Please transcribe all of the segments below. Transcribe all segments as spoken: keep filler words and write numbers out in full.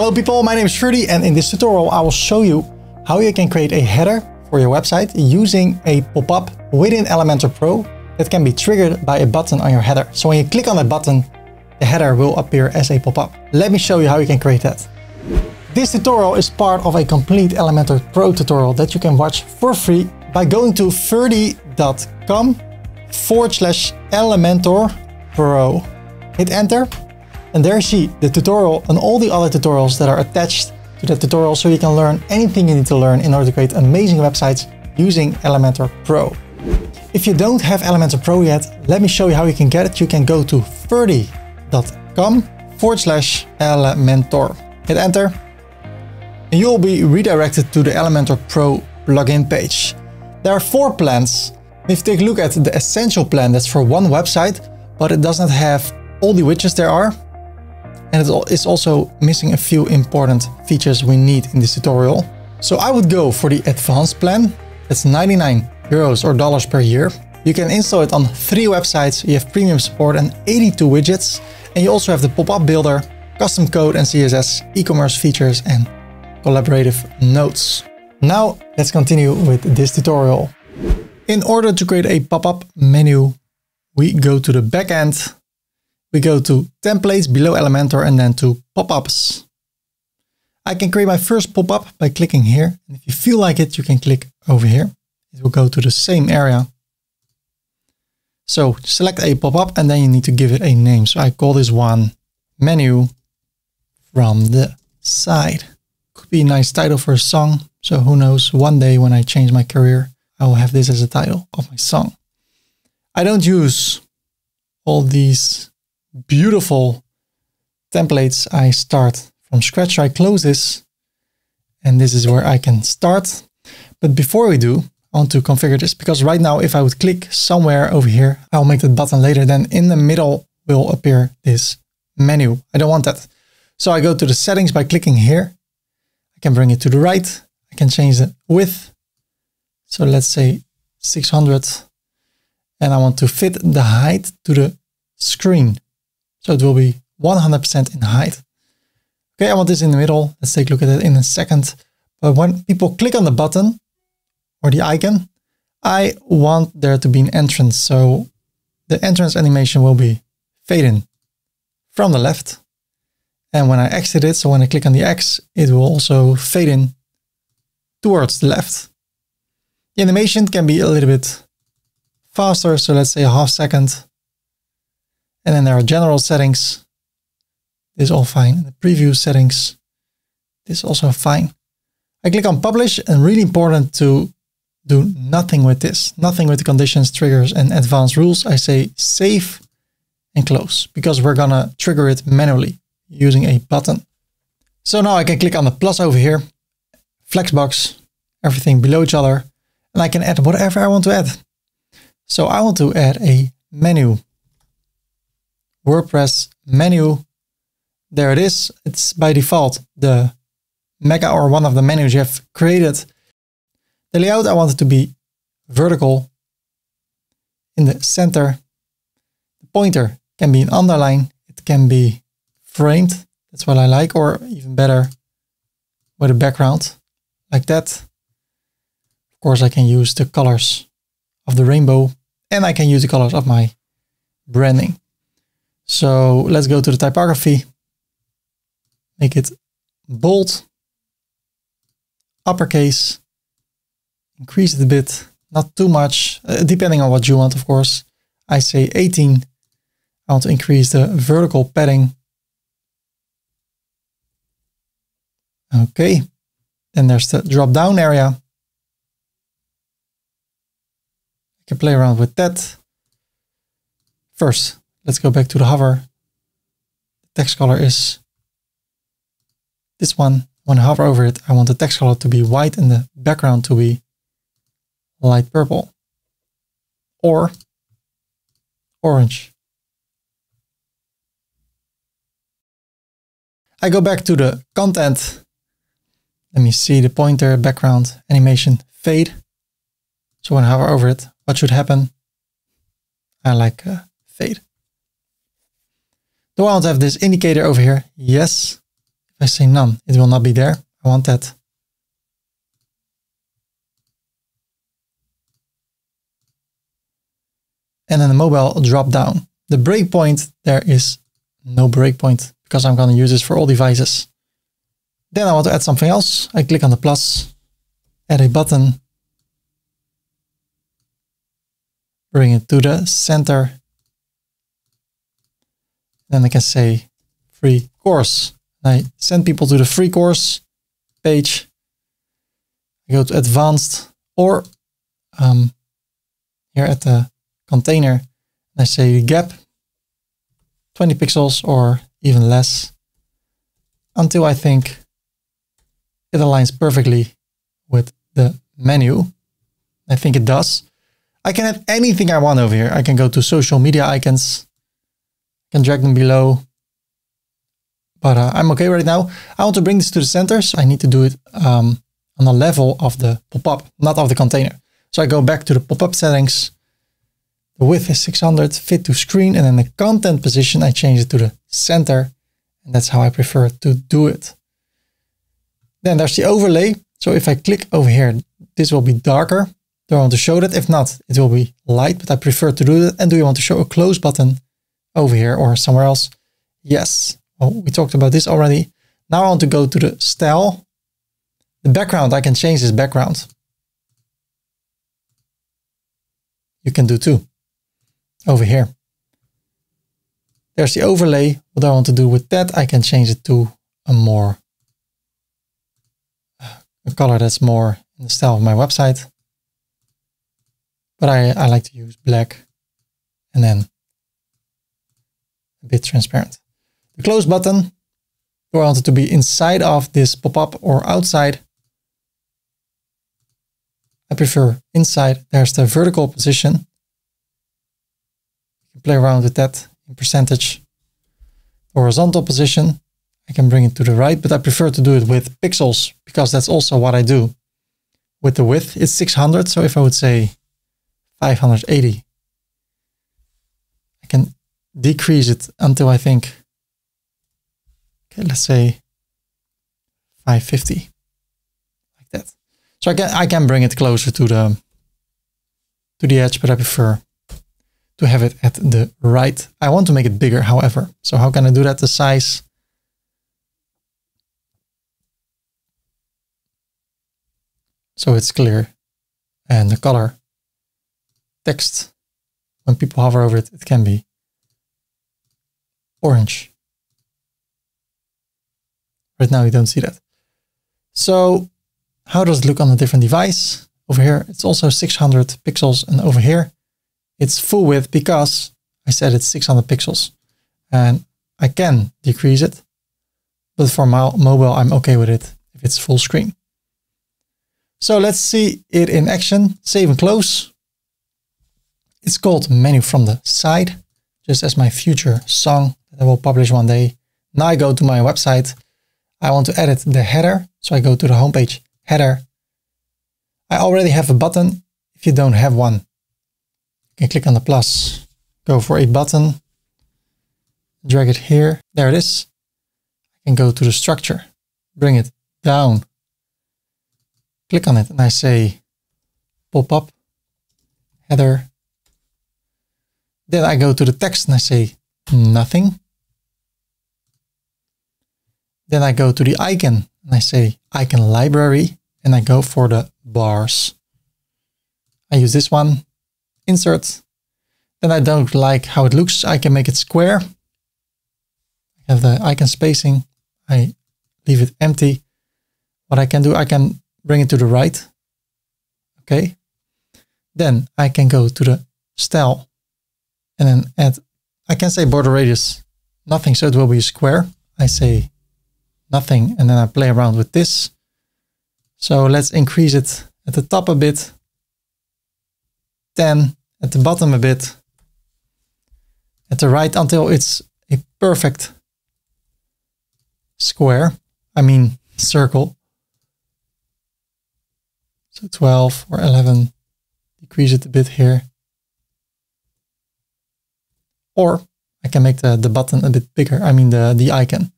Hello people, my name is Ferdy and in this tutorial I will show you how you can create a header for your website using a pop-up within Elementor Pro that can be triggered by a button on your header. So when you click on that button, the header will appear as a pop-up. Let me show you how you can create that. This tutorial is part of a complete Elementor Pro tutorial that you can watch for free by going to ferdy.com forward slash Elementor Pro. Hit enter and there you see the tutorial and all the other tutorials that are attached to that tutorial, so you can learn anything you need to learn in order to create amazing websites using Elementor Pro. If you don't have Elementor Pro yet, let me show you how you can get it. You can go to ferdy.com forward slash Elementor. Hit enter and you'll be redirected to the Elementor Pro plugin page. There are four plans. If you take a look at the essential plan, that's for one website, but it does not have all the widgets there are. And it's also missing a few important features we need in this tutorial. So I would go for the advanced plan. That's ninety-nine euros or dollars per year. You can install it on three websites. You have premium support and eighty-two widgets. And you also have the pop-up builder, custom code and C S S, e-commerce features and collaborative notes. Now let's continue with this tutorial. In order to create a pop-up menu, we go to the backend. We go to templates below Elementor and then to pop-ups. I can create my first pop-up by clicking here. And if you feel like it, you can click over here. It will go to the same area. So select a pop-up and then you need to give it a name. So I call this one menu from the side. Could be a nice title for a song. So who knows, one day when I change my career, I will have this as a title of my song. I don't use all these beautiful templates. I start from scratch. So I close this and this is where I can start. But before we do, I want to configure this, because right now if I would click somewhere over here, I'll make that button later, then in the middle will appear this menu. I don't want that. So I go to the settings by clicking here. I can bring it to the right. I can change the width. So let's say six hundred and I want to fit the height to the screen. So it will be one hundred percent in height. Okay, I want this in the middle. Let's take a look at it in a second. But when people click on the button or the icon, I want there to be an entrance. So the entrance animation will be fade in from the left. And when I exit it, so when I click on the X, it will also fade in towards the left. The animation can be a little bit faster. So let's say a half second. And then there are general settings. This is all fine. The preview settings, this is also fine. I click on publish, and really important to do nothing with this, nothing with the conditions, triggers and advanced rules. I say save and close, because we're gonna trigger it manually using a button. So now I can click on the plus over here, flexbox, everything below each other, and I can add whatever I want to add. So I want to add a menu. WordPress menu. There it is. It's by default the mega or one of the menus you have created. The layout, I want it to be vertical in the center. The pointer can be an underline. It can be framed. That's what I like, or even better with a background like that. Of course, I can use the colors of the rainbow and I can use the colors of my branding. So let's go to the typography, make it bold, uppercase, increase it a bit, not too much, uh, depending on what you want, of course. I say eighteen. I want to increase the vertical padding. Okay. Then there's the drop down area. I can play around with that. First, let's go back to the hover. The text color is this one. When I hover over it, I want the text color to be white and the background to be light purple or orange. I go back to the content. Let me see the pointer, background, animation, fade. So when I hover over it, what should happen? I like uh, fade. Do I want to have this indicator over here? Yes. If I say none, it will not be there. I want that. And then the mobile drop down. The breakpoint, there is no breakpoint because I'm going to use this for all devices. Then I want to add something else. I click on the plus, add a button, bring it to the center. Then I can say free course. I send people to the free course page. I go to advanced, or um, here at the container, I say gap twenty pixels or even less, until I think it aligns perfectly with the menu. I think it does. I can add anything I want over here. I can go to social media icons, can drag them below, but uh, I'm okay right now. I want to bring this to the center, so I need to do it um, on the level of the pop-up, not of the container. So I go back to the pop-up settings. The width is six hundred, fit to screen, and then the content position, I change it to the center, and that's how I prefer to do it. Then there's the overlay. So if I click over here, this will be darker. Do I want to show that? If not, it will be light, but I prefer to do that. And do you want to show a close button over here or somewhere else? Yes. Well, we talked about this already. Now I want to go to the style. The background, I can change this background. You can do too. Over here. There's the overlay. What I want to do with that, I can change it to a more a color that's more in the style of my website. But I, I like to use black and then a bit transparent. The close button, do I want it to be inside of this pop-up or outside? I prefer inside. There's the vertical position. You can play around with that in percentage. The horizontal position, I can bring it to the right, but I prefer to do it with pixels because that's also what I do. With the width, it's six hundred. So if I would say five hundred eighty, I can decrease it until I think, okay, let's say five fifty, like that. So I can I can bring it closer to the to the edge, but I prefer to have it at the right. I want to make it bigger, however. So how can I do that? The size, so it's clear, and the color, text. When people hover over it, it can be orange. Right now you don't see that. So how does it look on a different device? Over here, it's also six hundred pixels, and over here it's full width because I said it's six hundred pixels, and I can decrease it, but for my mobile, I'm okay with it if it's full screen. So let's see it in action. Save and close. It's called menu from the side, just as my future song that I will publish one day. Now I go to my website. I want to edit the header. So I go to the homepage header. I already have a button. If you don't have one, you can click on the plus, go for a button, drag it here. There it is. I can go to the structure, bring it down, click on it, and I say pop-up header. Then I go to the text and I say nothing. Then I go to the icon and I say icon library, and I go for the bars. I use this one, insert. Then I don't like how it looks. I can make it square. I have the icon spacing. I leave it empty. What I can do, I can bring it to the right. Okay. Then I can go to the style. And then add, I can say border radius, nothing, so it will be a square. I say nothing, and then I play around with this. So let's increase it at the top a bit, ten, at the bottom a bit, at the right, until it's a perfect square, I mean circle. So twelve or eleven, decrease it a bit here. Or I can make the, the button a bit bigger, I mean the, the icon.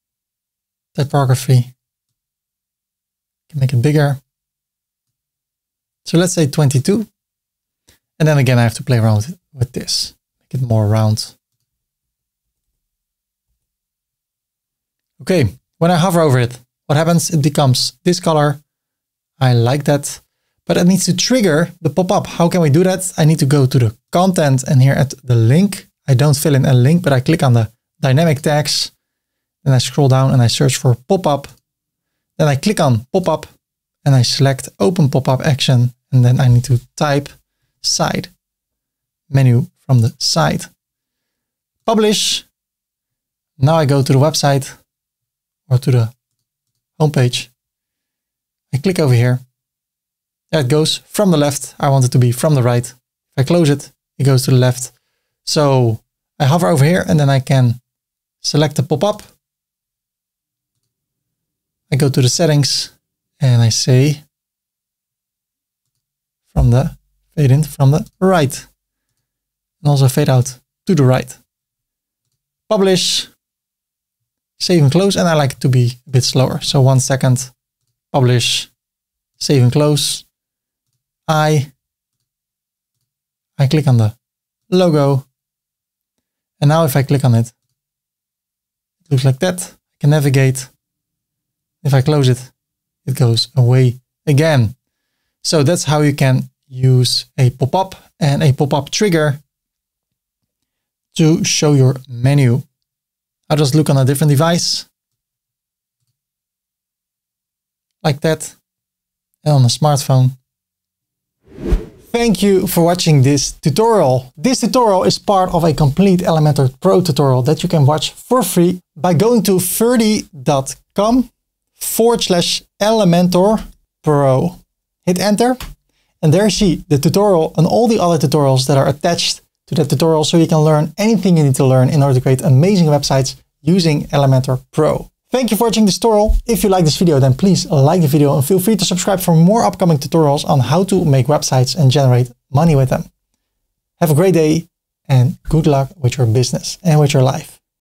typography. Can make it bigger. So let's say twenty-two. And then again, I have to play around with this. Make it more round. Okay. When I hover over it, what happens? It becomes this color. I like that, but it needs to trigger the pop-up. How can we do that? I need to go to the content and here at the link, I don't fill in a link, but I click on the dynamic tags. Then I scroll down and I search for pop-up. Then I click on pop-up and I select open pop-up action. And then I need to type side menu from the side, publish. Now I go to the website or to the homepage. I click over here. There it goes from the left. I want it to be from the right. If I close it, it goes to the left. So I hover over here and then I can select the pop-up. I go to the settings and I say from the fade in from the right and also fade out to the right. Publish, save and close. And I like it to be a bit slower. So one second. Publish, save and close. I, I click on the logo. And now if I click on it, it looks like that. I can navigate. If I close it, it goes away again. So that's how you can use a pop-up and a pop-up trigger to show your menu. I'll just look on a different device. Like that, and on a smartphone. Thank you for watching this tutorial. This tutorial is part of a complete Elementor Pro tutorial that you can watch for free by going to ferdy.com forward slash Elementor Pro. Hit enter, and there you see the tutorial and all the other tutorials that are attached to that tutorial, so you can learn anything you need to learn in order to create amazing websites using Elementor Pro. Thank you for watching this tutorial. If you like this video, then please like the video and feel free to subscribe for more upcoming tutorials on how to make websites and generate money with them. Have a great day and good luck with your business and with your life.